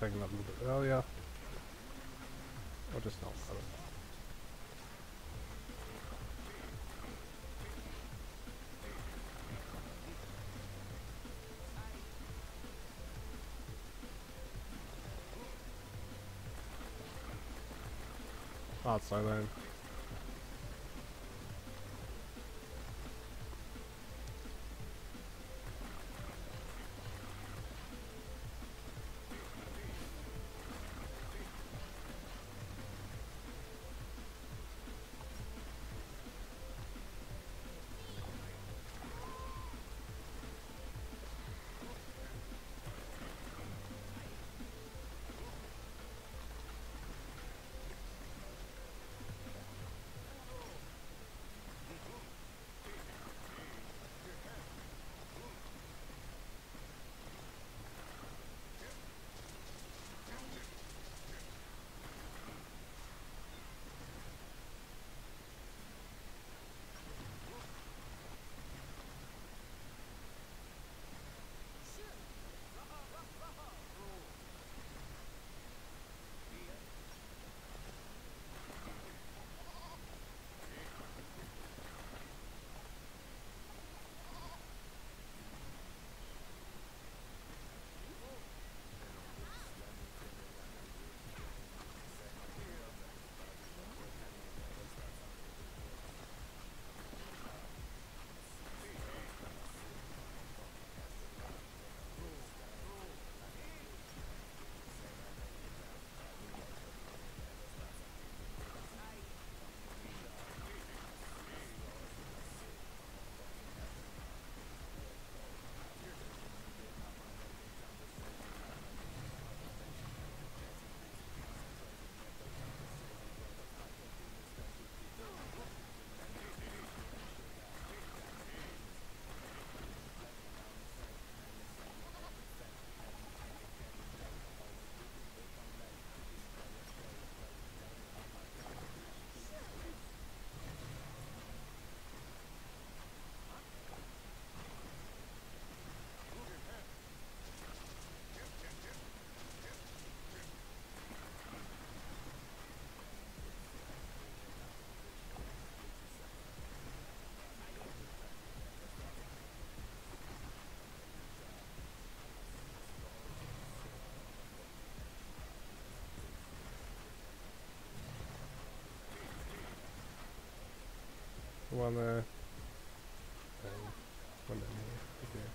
I'm taking that a little bit earlier. Or just not. I don't know. Oh, it's so lame. One there. One down here. Okay.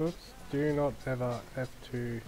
Oops, do not ever have to...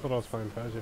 Skoro o swoim razie.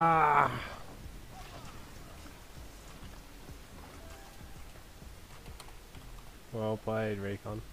Ah. Well played, RecoN.